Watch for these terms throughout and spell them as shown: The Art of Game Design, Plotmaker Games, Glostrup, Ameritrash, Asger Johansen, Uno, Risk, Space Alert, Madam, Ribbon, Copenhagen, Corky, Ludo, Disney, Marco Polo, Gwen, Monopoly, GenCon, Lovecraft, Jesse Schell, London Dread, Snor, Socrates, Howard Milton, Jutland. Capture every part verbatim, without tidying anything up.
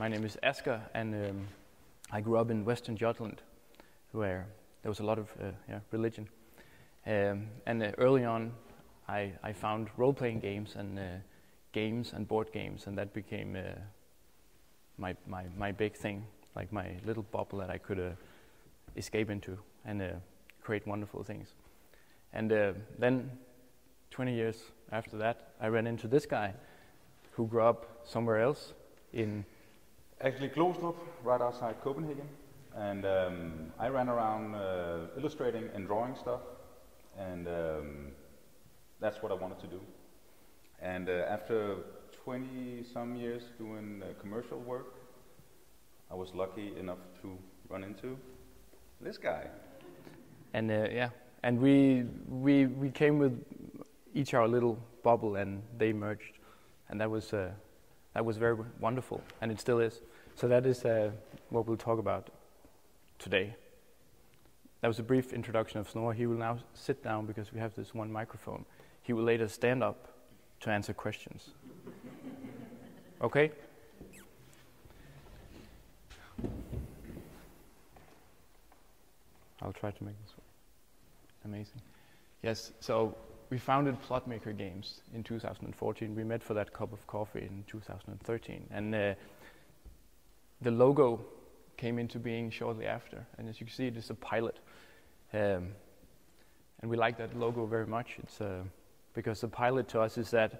My name is Asger, and um, I grew up in Western Jutland, where there was a lot of uh, yeah, religion. Um, and uh, early on, I, I found role-playing games and uh, games and board games, and that became uh, my, my my big thing, like my little bubble that I could uh, escape into and uh, create wonderful things. And uh, then, twenty years after that, I ran into this guy who grew up somewhere else in actually Glostrup, right outside Copenhagen. And um, I ran around uh, illustrating and drawing stuff, and um, that's what I wanted to do. And uh, after twenty some years doing uh, commercial work, I was lucky enough to run into this guy. And uh, yeah, and we we we came with each our little bubble, and they merged, and that was uh, that was very wonderful, and it still is. So that is uh, what we'll talk about today. That was a brief introduction of Snor. He will now sit down because we have this one microphone. He will later stand up to answer questions. Okay? I'll try to make this work. Amazing. Yes, so we founded Plotmaker Games in two thousand fourteen. We met for that cup of coffee in two thousand thirteen. And uh, the logo came into being shortly after. And as you can see, it is a pilot. Um, and we like that logo very much. It's a... Uh, Because the pilot to us is that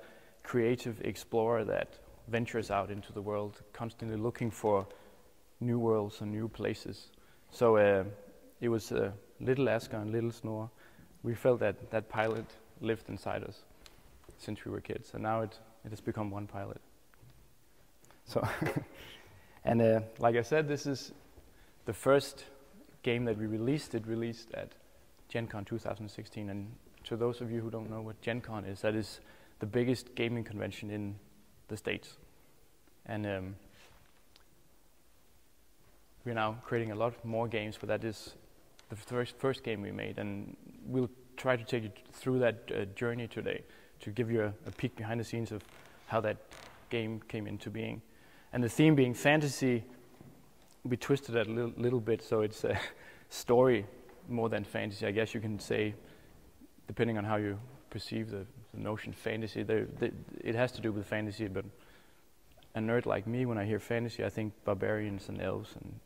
creative explorer that ventures out into the world, constantly looking for new worlds and new places. So uh, it was uh, little Asger and little Snor. We felt that that pilot lived inside us since we were kids, and now it, it has become one pilot. So, and uh, like I said, this is the first game that we released. It released at GenCon two thousand sixteen, and to those of you who don't know what GenCon is, that is the biggest gaming convention in the States. And um, we're now creating a lot more games, but that is the first, first game we made. And we'll try to take you through that uh, journey today to give you a, a peek behind the scenes of how that game came into being. And the theme being fantasy, we twisted that a little, little bit, so it's a story more than fantasy, I guess you can say. Depending on how you perceive the, the notion fantasy, they, they, it has to do with fantasy, but a nerd like me, when I hear fantasy, I think barbarians and elves. And,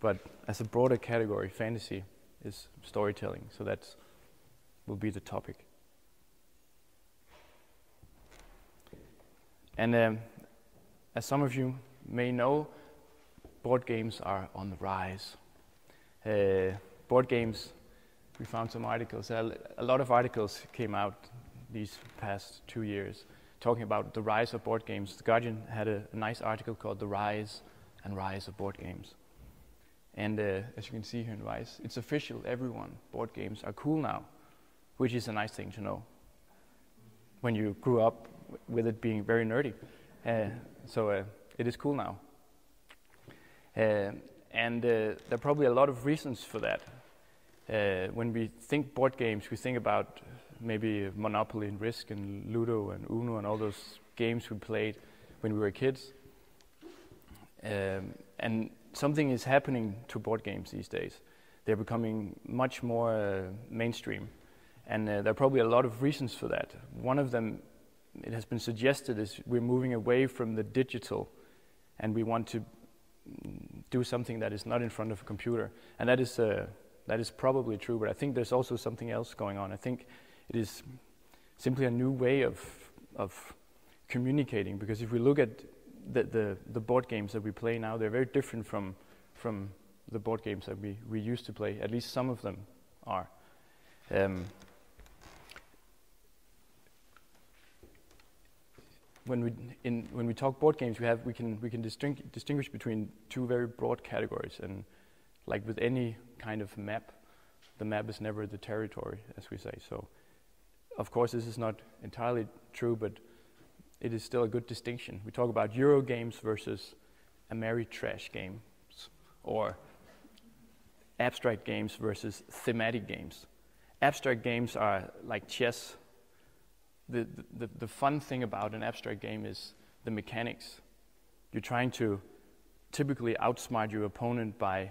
but as a broader category, fantasy is storytelling, so that will be the topic. And um, as some of you may know, board games are on the rise. Uh, board games... We found some articles. A lot of articles came out these past two years talking about the rise of board games. The Guardian had a, a nice article called The Rise and Rise of Board Games. And uh, as you can see here in Rise, it's official, everyone, board games are cool now, which is a nice thing to know when you grew up with it being very nerdy. Uh, so uh, it is cool now. Uh, and uh, there are probably a lot of reasons for that. Uh, when we think board games, we think about maybe Monopoly and Risk and Ludo and Uno and all those games we played when we were kids. Um, and something is happening to board games these days. They're becoming much more uh, mainstream. And uh, there are probably a lot of reasons for that. One of them, it has been suggested, is we're moving away from the digital, and we want to do something that is not in front of a computer. And that is... Uh, That is probably true, but I think there's also something else going on. I think it is simply a new way of of communicating, because if we look at the the, the board games that we play now, they're very different from from the board games that we, we used to play. At least some of them are. Um, when we in when we talk board games, we have we can we can distinguish distinguish between two very broad categories. And like with any kind of map, the map is never the territory, as we say. So, of course, this is not entirely true, but it is still a good distinction. We talk about Euro games versus Ameri trash games, or abstract games versus thematic games. Abstract games are like chess. The, the, the fun thing about an abstract game is the mechanics. You're trying to typically outsmart your opponent by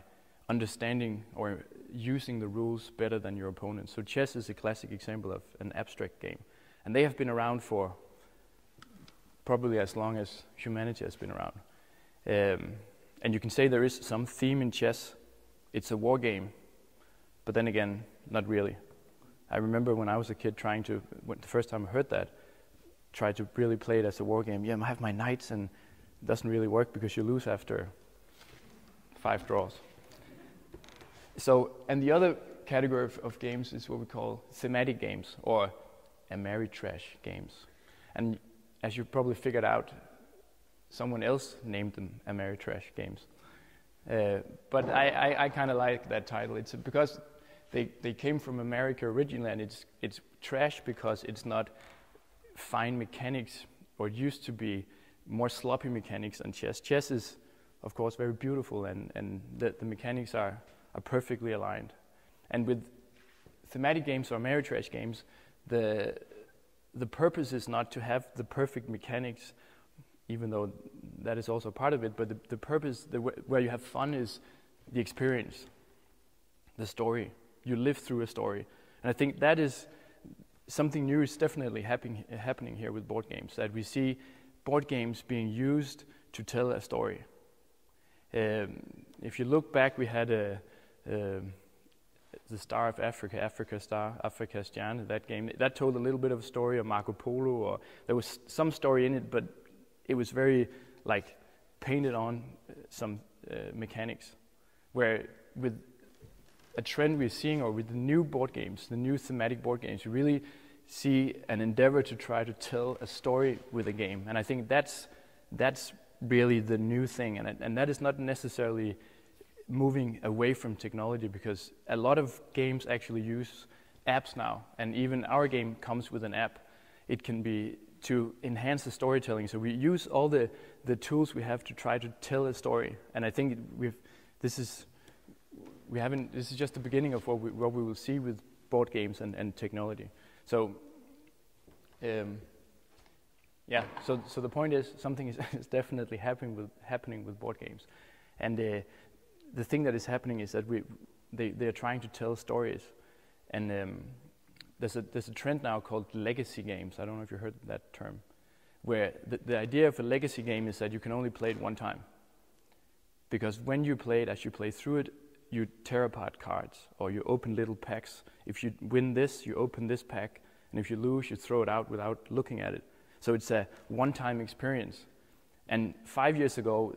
understanding or using the rules better than your opponent. So chess is a classic example of an abstract game. And they have been around for probably as long as humanity has been around. Um, and you can say there is some theme in chess. It's a war game, but then again, not really. I remember when I was a kid trying to, when the first time I heard that, try to really play it as a war game. Yeah, I have my knights, and it doesn't really work because you lose after five draws. So, and the other category of, of games is what we call thematic games, or Ameritrash games. And as you probably figured out, someone else named them Ameritrash games. Uh, but I, I, I kind of like that title. It's because they, they came from America originally, and it's, it's trash because it's not fine mechanics, or used to be more sloppy mechanics on chess. Chess is, of course, very beautiful, and, and the, the mechanics are, are perfectly aligned. And with thematic games or Ameritrash games, the, the purpose is not to have the perfect mechanics, even though that is also part of it, but the, the purpose, the w where you have fun, is the experience, the story. You live through a story. And I think that is something new is definitely happen happening here with board games, that we see board games being used to tell a story. Um, if you look back, we had a, a, the Star of Africa, Africa Star, Africa Stjerne, that game. That told a little bit of a story, or Marco Polo, or there was some story in it, but it was very, like, painted on some uh, mechanics. Where with a trend we're seeing, or with the new board games, the new thematic board games, you really see an endeavor to try to tell a story with a game. And I think that's, that's really the new thing. And, and that is not necessarily moving away from technology, because a lot of games actually use apps now. And even our game comes with an app. It can be to enhance the storytelling. So we use all the, the tools we have to try to tell a story. And I think we've, this is, we haven't, this is just the beginning of what we, what we will see with board games and, and technology. So, um, yeah. So, so the point is, something is, is definitely happening with happening with board games, and uh, the thing that is happening is that we they they are trying to tell stories, and um, there's a there's a trend now called legacy games. I don't know if you heard that term, where the, the idea of a legacy game is that you can only play it one time, because when you play it, as you play through it, you tear apart cards, or you open little packs. If you win this, you open this pack, and if you lose, you throw it out without looking at it. So it's a one-time experience. And five years ago,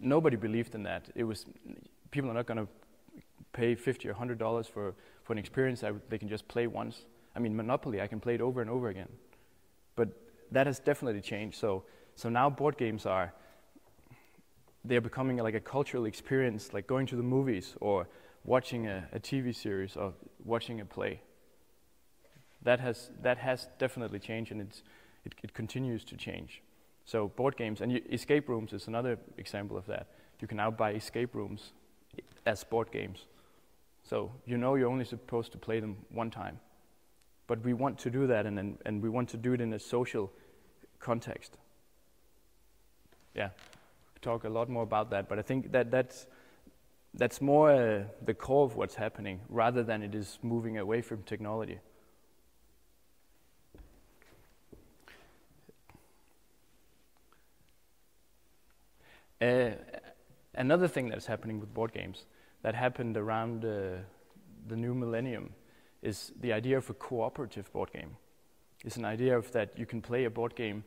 nobody believed in that. It was, people are not gonna pay fifty or a hundred dollars for, for an experience that they can just play once. I mean, Monopoly, I can play it over and over again. But that has definitely changed. So, so now board games are, they're becoming like a cultural experience, like going to the movies, or watching a, a T V series, or watching a play. That has, that has definitely changed, and it's, it, it continues to change. So board games, and you, escape rooms is another example of that. You can now buy escape rooms as board games. So you know you're only supposed to play them one time. But we want to do that, and, and, and we want to do it in a social context. Yeah. Talk a lot more about that, but I think that that's that's more uh, the core of what's happening, rather than it is moving away from technology. Uh, another thing that's happening with board games that happened around uh, the new millennium is the idea of a cooperative board game. It's an idea of that you can play a board game.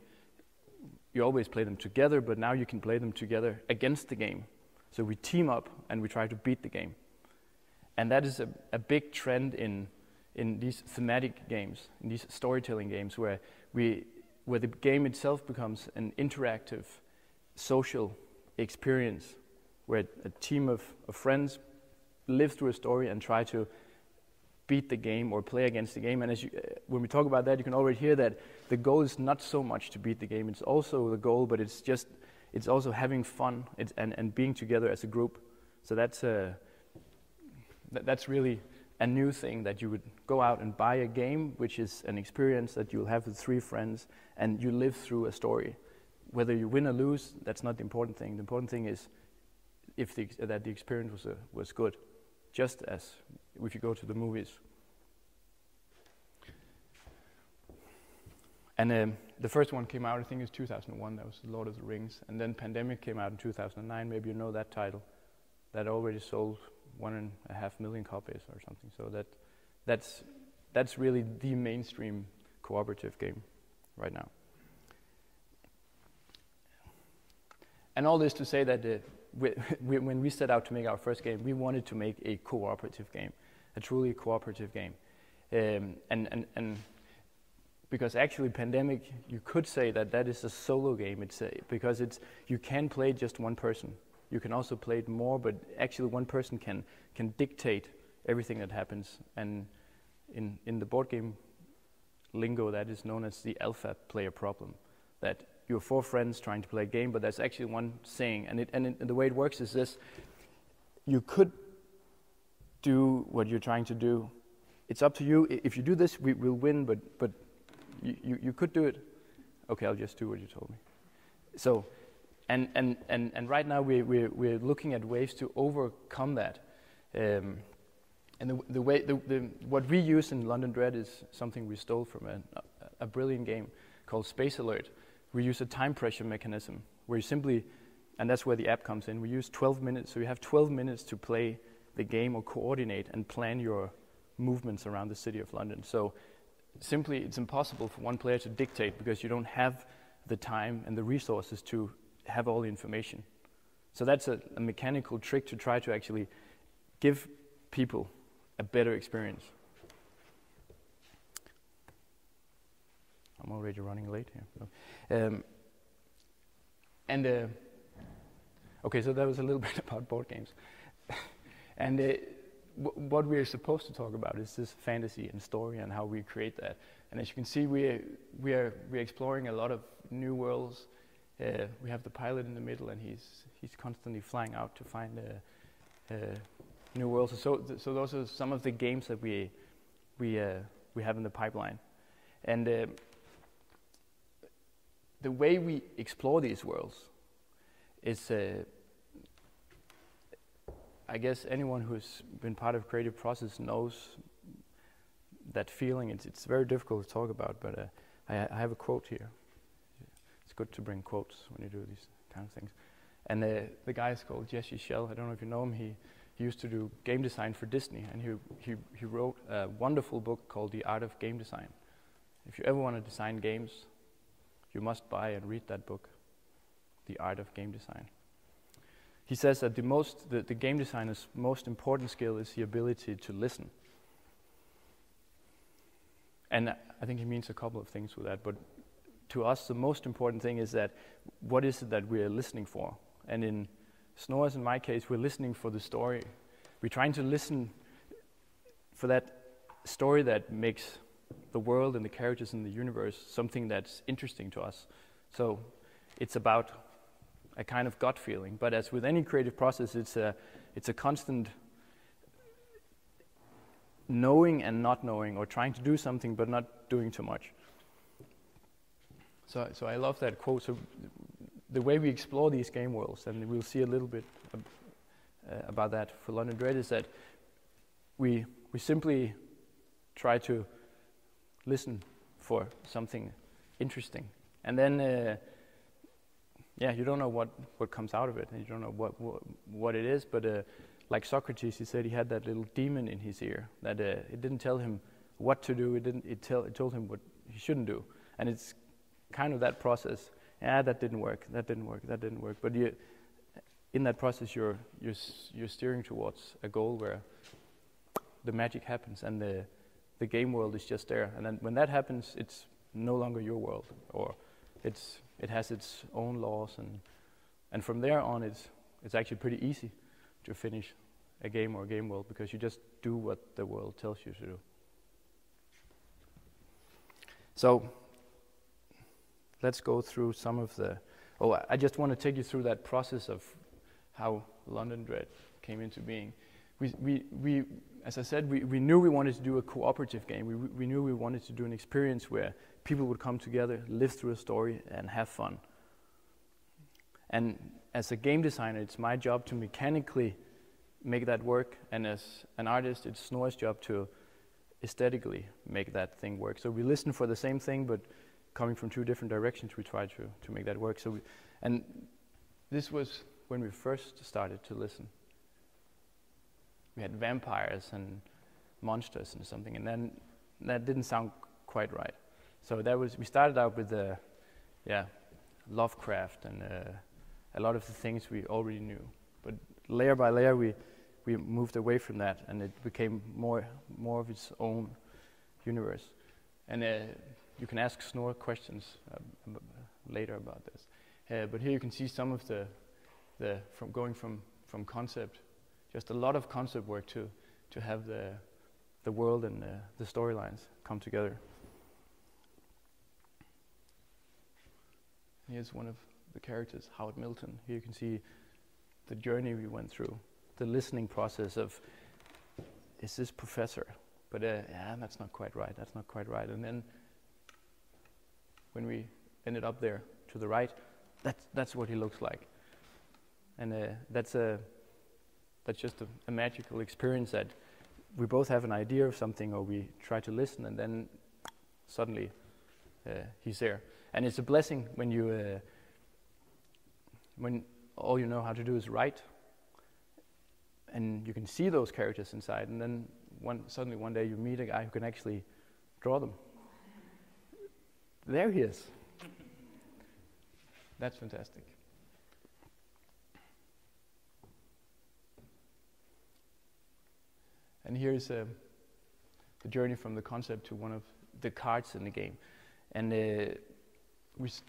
You always play them together, but now you can play them together against the game. So we team up and we try to beat the game. And that is a, a big trend in, in these thematic games, in these storytelling games, where, we, where the game itself becomes an interactive social experience, where a team of, of friends live through a story and try to beat the game or play against the game. And as you, uh, when we talk about that, you can already hear that the goal is not so much to beat the game. It's also the goal, but it's just it's also having fun it's, and and being together as a group. So that's a th that's really a new thing, that you would go out and buy a game, which is an experience that you'll have with three friends, and you live through a story. whether you win or lose, that's not the important thing. The important thing is if the, that the experience was, uh, was good, just as if you go to the movies. And um, the first one came out, I think it was two thousand one, that was The Lord of the Rings. And then Pandemic came out in two thousand nine, maybe you know that title. That already sold one and a half million copies or something. So that, that's, that's really the mainstream cooperative game right now. And all this to say that uh, we, we, when we set out to make our first game, we wanted to make a cooperative game, a truly cooperative game. Um, and, and, and because actually Pandemic, you could say that that is a solo game. It's a, because it's, you can play just one person. You can also play it more, but actually one person can, can dictate everything that happens. And in, in the board game lingo, that is known as the alpha player problem, that you're four friends trying to play a game, but there's actually one saying. And, it, and, it, and the way it works is this. You could do what you're trying to do. It's up to you. If you do this, we will win, but, but you, you, you could do it. OK, I'll just do what you told me. So. And, and, and, and right now, we, we, we're looking at ways to overcome that. Um, and the, the way, the, the, what we use in London Dread is something we stole from a, a brilliant game called Space Alert. We use a time pressure mechanism where you simply, and that's where the app comes in, we use twelve minutes. So you have twelve minutes to play the game or coordinate and plan your movements around the city of London. So simply, it's impossible for one player to dictate because you don't have the time and the resources to have all the information. So that's a, a mechanical trick to try to actually give people a better experience. I'm already running late here. Um, and uh, OK, so that was a little bit about board games. And uh, w what we're supposed to talk about is this fantasy and story and how we create that. And as you can see, we are, we are, we're exploring a lot of new worlds. Uh, we have the pilot in the middle, and he's he's constantly flying out to find uh, uh, new worlds. So, th so those are some of the games that we we uh, we have in the pipeline. And uh, the way we explore these worlds is, uh, I guess, anyone who's been part of creative process knows that feeling. It's it's very difficult to talk about, but uh, I, I have a quote here. It's good to bring quotes when you do these kind of things. And uh, the guy is called Jesse Schell. I don't know if you know him. He, he used to do game design for Disney, and he, he, he wrote a wonderful book called The Art of Game Design. If you ever want to design games, you must buy and read that book, The Art of Game Design. He says that the, most, the, the game designer's most important skill is the ability to listen. And I think he means a couple of things with that, but to us, the most important thing is that what is it that we are listening for? And in Snor's, in my case, we're listening for the story. We're trying to listen for that story that makes the world and the characters in the universe something that's interesting to us. So it's about a kind of gut feeling. But as with any creative process, it's a, it's a constant knowing and not knowing, or trying to do something but not doing too much. So, so I love that quote. So the way we explore these game worlds, and we'll see a little bit ab uh, about that for London Dread, is that we, we simply try to listen for something interesting. And then, uh, yeah, you don't know what, what comes out of it, and you don't know what, what, what it is. But uh, like Socrates, he said he had that little demon in his ear, that uh, it didn't tell him what to do. It, didn't, it, tell, it told him what he shouldn't do. And it's kind of that process. Yeah, that didn't work. That didn't work. That didn't work. But you, in that process, you're you're you're steering towards a goal where the magic happens, and the the game world is just there. And then when that happens, it's no longer your world, or it's it has its own laws, and and from there on, it's it's actually pretty easy to finish a game or a game world because you just do what the world tells you to do. So. Let's go through some of the, oh, I just want to take you through that process of how London Dread came into being. We, we, we as I said, we, we knew we wanted to do a cooperative game. We, we knew we wanted to do an experience where people would come together, live through a story, and have fun. And as a game designer, it's my job to mechanically make that work, and as an artist, it's Snor's job to aesthetically make that thing work. So we listen for the same thing, but coming from two different directions, we try to, to make that work. So, we, and this was when we first started to listen. We had vampires and monsters and something, and then that didn't sound quite right. So that was, we started out with the, yeah, Lovecraft and uh, a lot of the things we already knew. But layer by layer, we, we moved away from that, and it became more, more of its own universe. And uh, you can ask Snor questions um, later about this. Uh, but here you can see some of the, the from going from, from concept, just a lot of concept work to, to have the, the world and the, the storylines come together. Here's one of the characters, Howard Milton. Here you can see the journey we went through, the listening process of, is this professor? But uh, yeah, that's not quite right, that's not quite right. And then when we ended up there to the right, that's, that's what he looks like. And uh, that's, a, that's just a, a magical experience that we both have an idea of something, or we try to listen, and then suddenly uh, he's there. And it's a blessing when you, uh, when all you know how to do is write, and you can see those characters inside, and then one, suddenly one day you meet a guy who can actually draw them. There he is. That's fantastic. And here's uh, the journey from the concept to one of the cards in the game. And uh, we s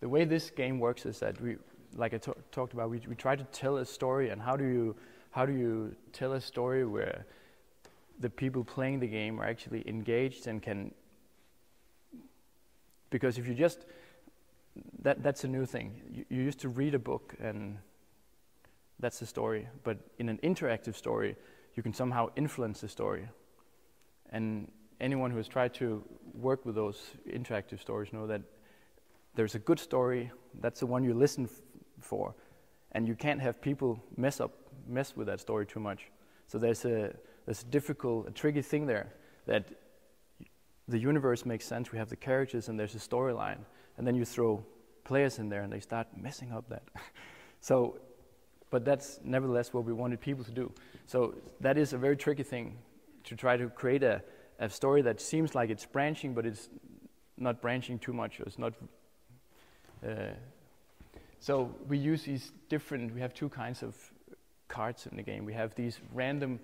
the way this game works is that we, like I talked about, we, we try to tell a story. And how do you how do you tell a story where the people playing the game are actually engaged and can? Because if you just that that's a new thing. You, you used to read a book and that's the story. But in an interactive story, you can somehow influence the story. And anyone who has tried to work with those interactive stories know that there's a good story, that's the one you listen f for, and you can't have people mess up, mess with that story too much. So there's a, there's a difficult, a tricky thing there, that the universe makes sense, we have the characters and there's a storyline, and then you throw players in there and they start messing up that. So, but that's nevertheless what we wanted people to do. So that is a very tricky thing, to try to create a a story that seems like it's branching, but it's not branching too much. It's not. Uh, so we use these different. We have two kinds of cards in the game. We have these random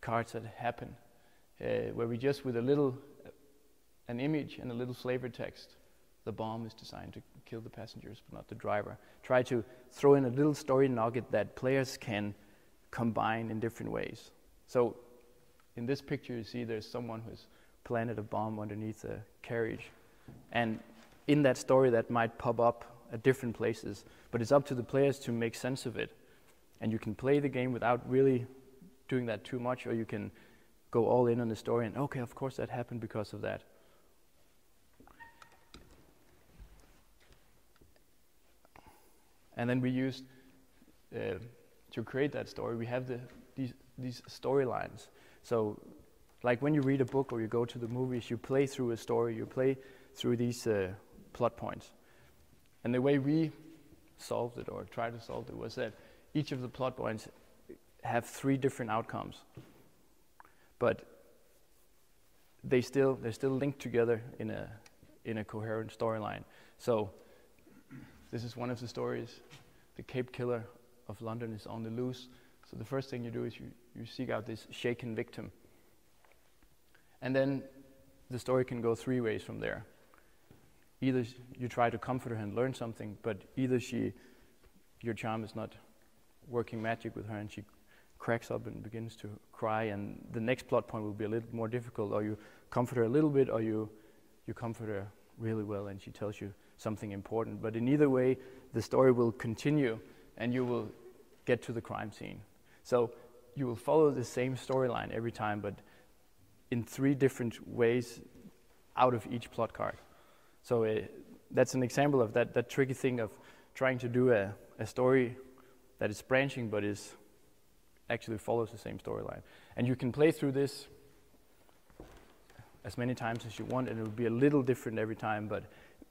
cards that happen, uh, where we just with a little, uh, an image and a little flavor text. The bomb is designed to kill the passengers, but not the driver. Try to throw in a little story nugget that players can combine in different ways. So. In this picture, you see there's someone who's planted a bomb underneath a carriage. And in that story, that might pop up at different places. But it's up to the players to make sense of it. And you can play the game without really doing that too much, or you can go all in on the story and, okay, of course that happened because of that. And then we used, uh, to create that story, we have the, these, these storylines. So, like when you read a book or you go to the movies, you play through a story, you play through these uh, plot points. And the way we solved it, or tried to solve it, was that each of the plot points have three different outcomes. But they still, they're still linked together in a, in a coherent storyline. So, this is one of the stories. The Cape Killer of London is on the loose. So the first thing you do is you, you seek out this shaken victim. And then the story can go three ways from there. Either you try to comfort her and learn something, but either she, your charm is not working magic with her and she cracks up and begins to cry, and the next plot point will be a little more difficult, or you comfort her a little bit, or you, you comfort her really well and she tells you something important. But in either way, the story will continue and you will get to the crime scene. So you will follow the same storyline every time, but in three different ways out of each plot card. So uh, that's an example of that, that tricky thing of trying to do a, a story that is branching but is actually follows the same storyline. And you can play through this as many times as you want, and it will be a little different every time, but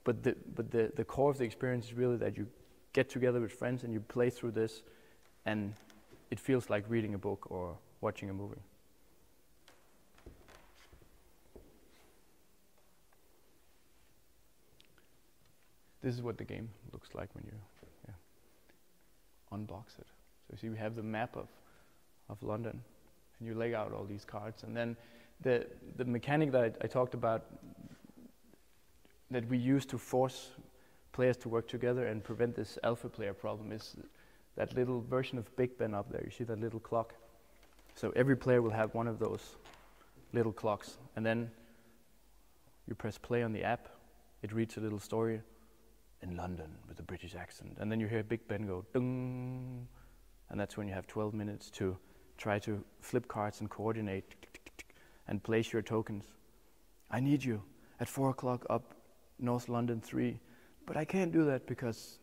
but the but the, the core of the experience is really that you get together with friends and you play through this, and it feels like reading a book or watching a movie. This is what the game looks like when you yeah, unbox it. So you see we have the map of, of London, and you lay out all these cards. And then the, the mechanic that I, I talked about that we use to force players to work together and prevent this alpha player problem is that little version of Big Ben up there. You see that little clock? So every player will have one of those little clocks. And then you press play on the app. It reads a little story in London with a British accent. And then you hear Big Ben go, dung. And that's when you have twelve minutes to try to flip cards and coordinate and place your tokens. I need you at four o'clock up North London three, but I can't do that because,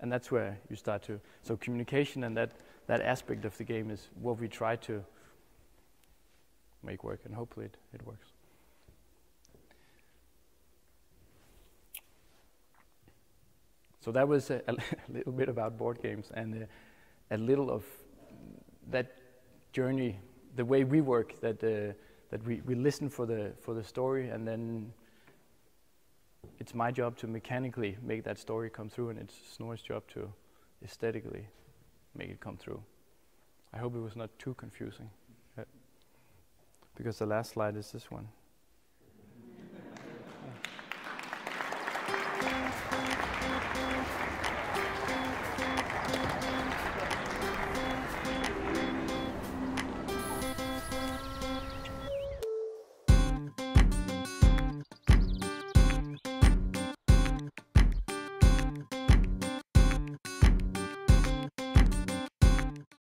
and that's where you start to, so communication and that, that aspect of the game is what we try to make work, and hopefully it, it works. So that was a, a little bit about board games and a, a little of that journey, the way we work, that uh, that we, we listen for the for the story, and then it's my job to mechanically make that story come through, and it's Snor's job to aesthetically make it come through. I hope it was not too confusing, because the last slide is this one.